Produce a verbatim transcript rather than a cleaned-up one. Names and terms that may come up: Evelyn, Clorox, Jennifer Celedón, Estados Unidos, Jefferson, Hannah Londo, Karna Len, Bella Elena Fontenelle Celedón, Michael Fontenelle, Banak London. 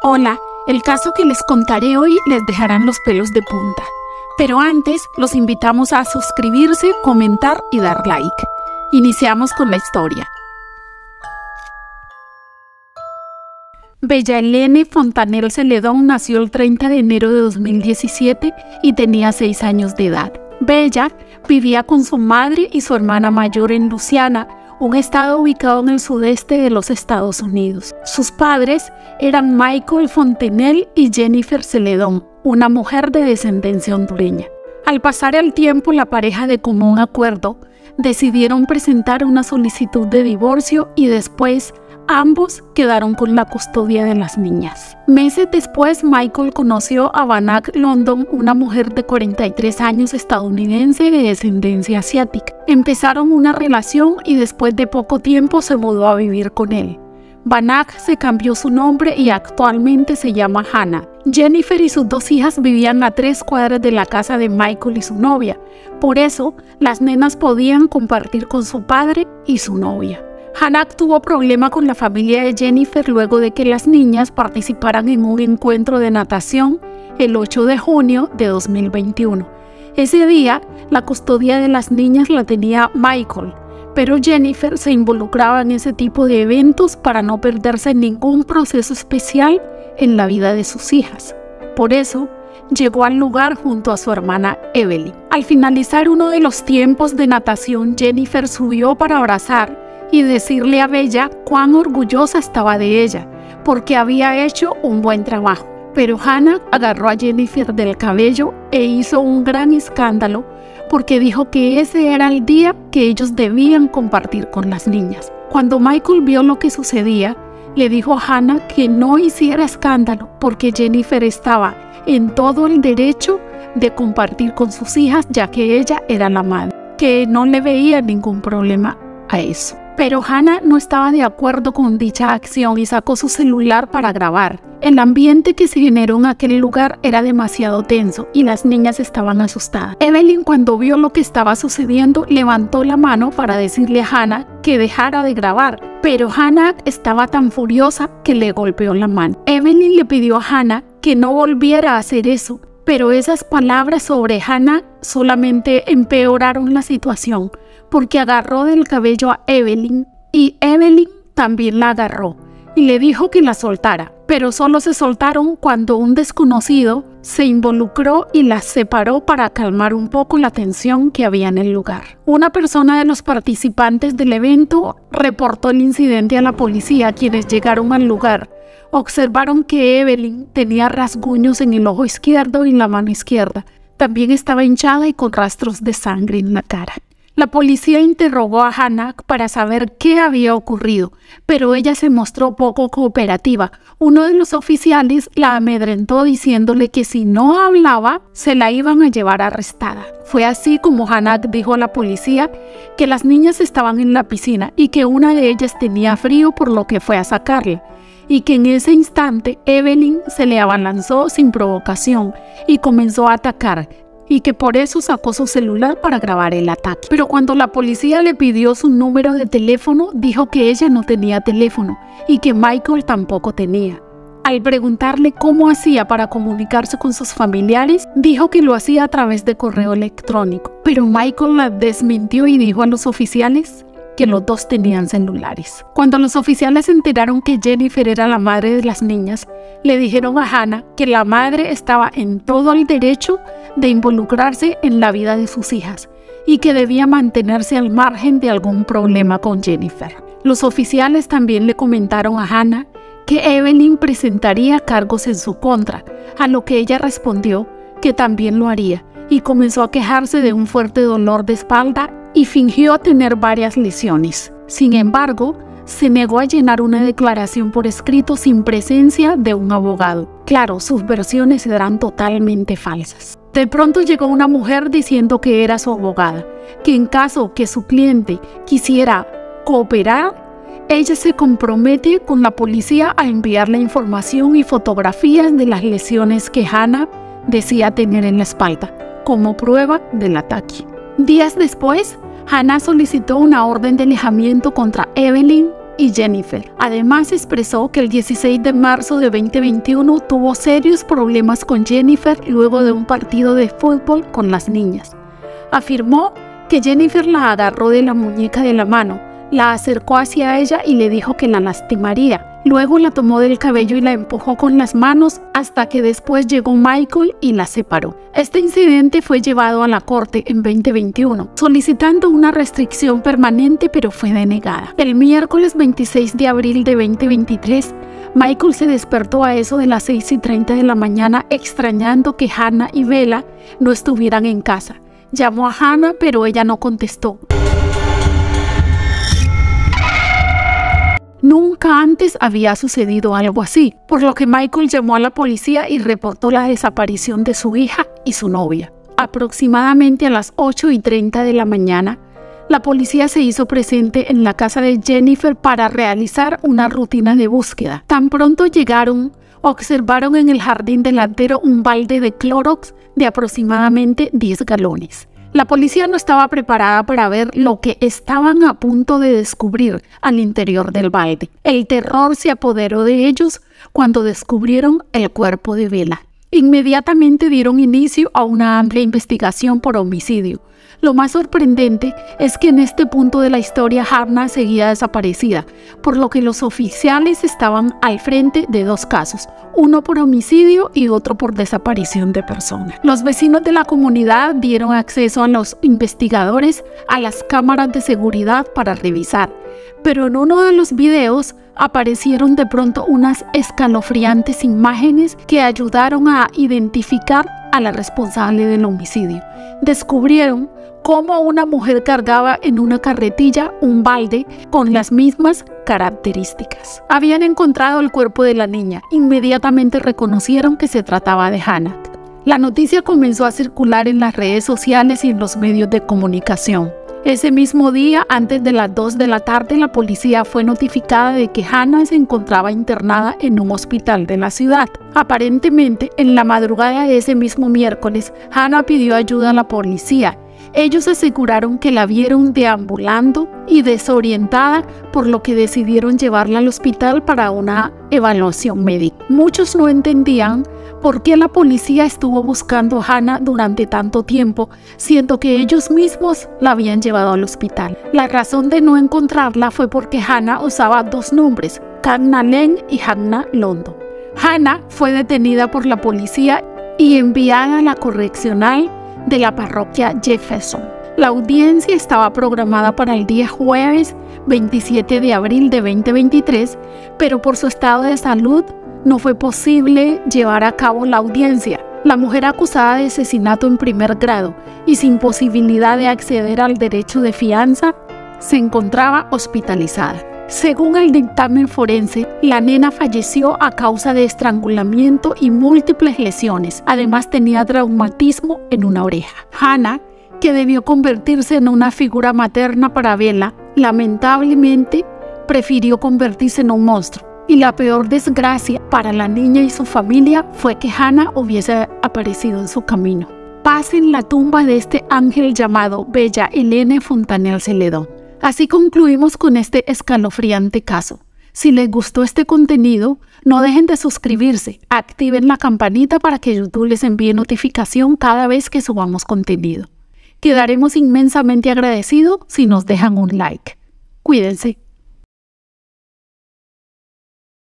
Hola, el caso que les contaré hoy les dejarán los pelos de punta. Pero antes, los invitamos a suscribirse, comentar y dar like. Iniciamos con la historia. Bella Elena Fontenelle Celedón nació el treinta de enero de dos mil diecisiete y tenía seis años de edad. Bella vivía con su madre y su hermana mayor en Luisiana, un estado ubicado en el sudeste de los Estados Unidos. Sus padres eran Michael Fontenelle y Jennifer Celedón, una mujer de descendencia hondureña. Al pasar el tiempo, la pareja de común acuerdo decidieron presentar una solicitud de divorcio y después ambos quedaron con la custodia de las niñas. Meses después, Michael conoció a Banak London, una mujer de cuarenta y tres años estadounidense de descendencia asiática. Empezaron una relación y después de poco tiempo se mudó a vivir con él. Banak se cambió su nombre y actualmente se llama Hannah. Jennifer y sus dos hijas vivían a tres cuadras de la casa de Michael y su novia. Por eso, las nenas podían compartir con su padre y su novia. Hannah tuvo problema con la familia de Jennifer luego de que las niñas participaran en un encuentro de natación el ocho de junio de dos mil veintiuno. Ese día, la custodia de las niñas la tenía Michael, pero Jennifer se involucraba en ese tipo de eventos para no perderse ningún proceso especial en la vida de sus hijas. Por eso, llegó al lugar junto a su hermana Evelyn. Al finalizar uno de los tiempos de natación, Jennifer subió para abrazar y decirle a Bella cuán orgullosa estaba de ella, porque había hecho un buen trabajo. Pero Hannah agarró a Jennifer del cabello e hizo un gran escándalo, porque dijo que ese era el día que ellos debían compartir con las niñas. Cuando Michael vio lo que sucedía, le dijo a Hannah que no hiciera escándalo, porque Jennifer estaba en todo el derecho de compartir con sus hijas, ya que ella era la madre, que no le veía ningún problema a eso. Pero Hannah no estaba de acuerdo con dicha acción y sacó su celular para grabar. El ambiente que se generó en aquel lugar era demasiado tenso y las niñas estaban asustadas. Evelyn, cuando vio lo que estaba sucediendo, levantó la mano para decirle a Hannah que dejara de grabar, pero Hannah estaba tan furiosa que le golpeó la mano. Evelyn le pidió a Hannah que no volviera a hacer eso, pero esas palabras sobre Hannah solamente empeoraron la situación, porque agarró del cabello a Evelyn y Evelyn también la agarró y le dijo que la soltara, pero solo se soltaron cuando un desconocido se involucró y las separó para calmar un poco la tensión que había en el lugar. Una persona de los participantes del evento reportó el incidente a la policía, quienes llegaron al lugar. Observaron que Evelyn tenía rasguños en el ojo izquierdo y en la mano izquierda. También estaba hinchada y con rastros de sangre en la cara. La policía interrogó a Hannah para saber qué había ocurrido, pero ella se mostró poco cooperativa. Uno de los oficiales la amedrentó diciéndole que si no hablaba, se la iban a llevar arrestada. Fue así como Hannah dijo a la policía que las niñas estaban en la piscina y que una de ellas tenía frío, por lo que fue a sacarla, y que en ese instante Evelyn se le abalanzó sin provocación y comenzó a atacar, y que por eso sacó su celular para grabar el ataque. Pero cuando la policía le pidió su número de teléfono, dijo que ella no tenía teléfono y que Michael tampoco tenía. Al preguntarle cómo hacía para comunicarse con sus familiares, dijo que lo hacía a través de correo electrónico, pero Michael la desmintió y dijo a los oficiales que los dos tenían celulares. Cuando los oficiales se enteraron que Jennifer era la madre de las niñas, le dijeron a Hannah que la madre estaba en todo el derecho de involucrarse en la vida de sus hijas y que debía mantenerse al margen de algún problema con Jennifer. Los oficiales también le comentaron a Hannah que Evelyn presentaría cargos en su contra, a lo que ella respondió que también lo haría y comenzó a quejarse de un fuerte dolor de espalda y fingió tener varias lesiones. Sin embargo, se negó a llenar una declaración por escrito sin presencia de un abogado. Claro, sus versiones eran totalmente falsas. De pronto llegó una mujer diciendo que era su abogada, que en caso que su cliente quisiera cooperar, ella se compromete con la policía a enviar la información y fotografías de las lesiones que Hannah decía tener en la espalda, como prueba del ataque. Días después, Hannah solicitó una orden de alejamiento contra Evelyn y Jennifer. Además expresó que el dieciséis de marzo de dos mil veintiuno tuvo serios problemas con Jennifer luego de un partido de fútbol con las niñas. Afirmó que Jennifer la agarró de la muñeca de la mano, la acercó hacia ella y le dijo que la lastimaría. Luego la tomó del cabello y la empujó con las manos hasta que después llegó Michael y la separó. Este incidente fue llevado a la corte en veinte veintiuno, solicitando una restricción permanente, pero fue denegada. El miércoles veintiséis de abril de dos mil veintitrés, Michael se despertó a eso de las seis y treinta de la mañana extrañando que Hannah y Bella no estuvieran en casa. Llamó a Hannah, pero ella no contestó. Nunca antes había sucedido algo así, por lo que Michael llamó a la policía y reportó la desaparición de su hija y su novia. Aproximadamente a las ocho y treinta de la mañana, la policía se hizo presente en la casa de Jennifer para realizar una rutina de búsqueda. Tan pronto llegaron, observaron en el jardín delantero un balde de Clorox de aproximadamente diez galones. La policía no estaba preparada para ver lo que estaban a punto de descubrir al interior del balde. El terror se apoderó de ellos cuando descubrieron el cuerpo de Bella. Inmediatamente dieron inicio a una amplia investigación por homicidio. Lo más sorprendente es que en este punto de la historia Hannah seguía desaparecida, por lo que los oficiales estaban al frente de dos casos, uno por homicidio y otro por desaparición de personas. Los vecinos de la comunidad dieron acceso a los investigadores a las cámaras de seguridad para revisar, pero en uno de los videos aparecieron de pronto unas escalofriantes imágenes que ayudaron a identificar a la responsable del homicidio. Descubrieron cómo una mujer cargaba en una carretilla un balde con las mismas características. Habían encontrado el cuerpo de la niña. Inmediatamente reconocieron que se trataba de Hannah. La noticia comenzó a circular en las redes sociales y en los medios de comunicación. Ese mismo día, antes de las dos de la tarde, la policía fue notificada de que Hannah se encontraba internada en un hospital de la ciudad. Aparentemente, en la madrugada de ese mismo miércoles, Hannah pidió ayuda a la policía. Ellos aseguraron que la vieron deambulando y desorientada, por lo que decidieron llevarla al hospital para una evaluación médica. Muchos no entendían por qué la policía estuvo buscando a Hannah durante tanto tiempo, siendo que ellos mismos la habían llevado al hospital. La razón de no encontrarla fue porque Hannah usaba dos nombres, Karna Len y Hannah Londo. Hannah fue detenida por la policía y enviada a la correccional de la parroquia Jefferson. La audiencia estaba programada para el día jueves veintisiete de abril de dos mil veintitrés, pero por su estado de salud no fue posible llevar a cabo la audiencia. La mujer acusada de asesinato en primer grado y sin posibilidad de acceder al derecho de fianza se encontraba hospitalizada. Según el dictamen forense, la nena falleció a causa de estrangulamiento y múltiples lesiones. Además, tenía traumatismo en una oreja. Hannah, que debió convertirse en una figura materna para Bella, lamentablemente prefirió convertirse en un monstruo. Y la peor desgracia para la niña y su familia fue que Hannah hubiese aparecido en su camino. Paz en la tumba de este ángel llamado Bella Elena Fontenelle Celedón. Así concluimos con este escalofriante caso. Si les gustó este contenido, no dejen de suscribirse, activen la campanita para que YouTube les envíe notificación cada vez que subamos contenido. Quedaremos inmensamente agradecidos si nos dejan un like. Cuídense.